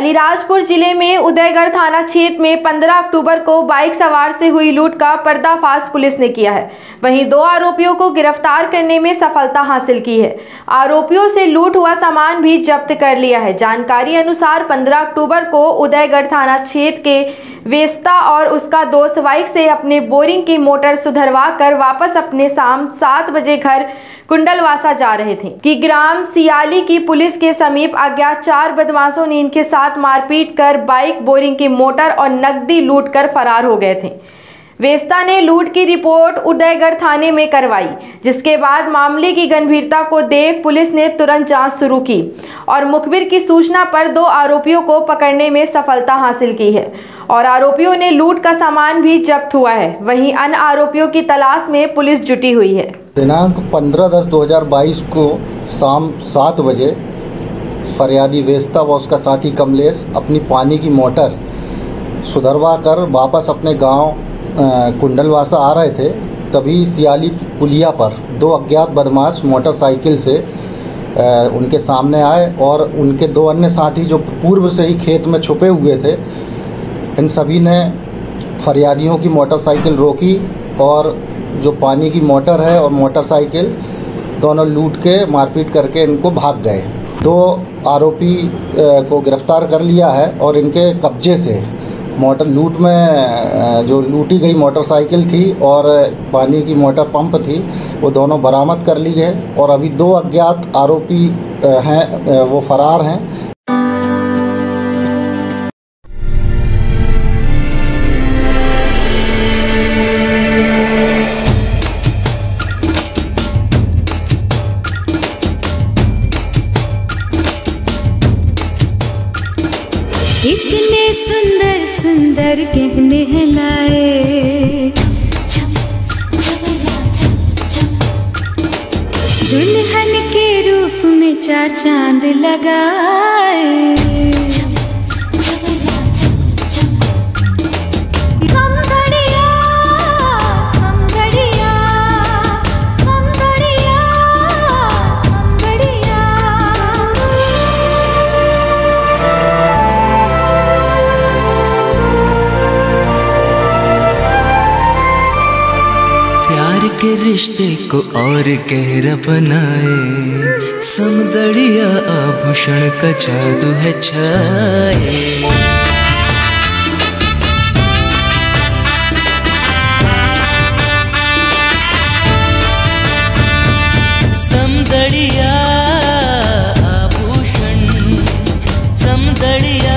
अलीराजपुर जिले में उदयगढ़ थाना क्षेत्र में 15 अक्टूबर को बाइक सवार से हुई लूट का पर्दाफाश पुलिस ने किया है। वहीं 2 आरोपियों को गिरफ्तार करने में सफलता हासिल की है। आरोपियों से लूट हुआ सामान भी जब्त कर लिया है। जानकारी अनुसार 15 अक्टूबर को उदयगढ़ थाना क्षेत्र के वेस्ता और उसका दोस्त बाइक से अपने बोरिंग की मोटर सुधरवा कर वापस अपने शाम 7 बजे घर कुंडलवासा जा रहे थे कि ग्राम सियाली की पुलिस के समीप अज्ञात 4 बदमाशों ने इनके साथ मारपीट कर बाइक, बोरिंग की मोटर और नकदी लूट कर फरार हो गए थे। वेस्ता ने लूट की रिपोर्ट उदयगढ़ थाने में करवाई, जिसके बाद मामले की गंभीरता को देख पुलिस ने तुरंत जांच शुरू की और मुखबिर की सूचना पर 2 आरोपियों को पकड़ने में सफलता हासिल की है और आरोपियों ने लूट का सामान भी जब्त हुआ है। वहीं अन्य आरोपियों की तलाश में पुलिस जुटी हुई है। दिनांक 15/10/2022 को शाम 7 बजे फरियादी वेस्ता व उसका साथी कमलेश अपनी पानी की मोटर सुधरवा कर वापस अपने गाँव कुंडलवासा आ रहे थे। तभी सियाली पुलिया पर 2 अज्ञात बदमाश मोटरसाइकिल से उनके सामने आए और उनके 2 अन्य साथी जो पूर्व से ही खेत में छुपे हुए थे, इन सभी ने फरियादियों की मोटरसाइकिल रोकी और जो पानी की मोटर है और मोटरसाइकिल दोनों लूट के मारपीट करके इनको भाग गए। 2 आरोपी को गिरफ्तार कर लिया है और इनके कब्जे से मोटर लूट में जो लूटी गई मोटरसाइकिल थी और पानी की मोटर पंप थी, वो दोनों बरामद कर ली है और अभी 2 अज्ञात आरोपी हैं, वो फरार हैं। कितने सुंदर सुंदर गहने हैं लाए, दुल्हन के रूप में 4 चांद लगाए। के रिश्ते को और गहरा बनाए, समदड़िया आभूषण का जादू है छाए। समदड़िया आभूषण, समदड़िया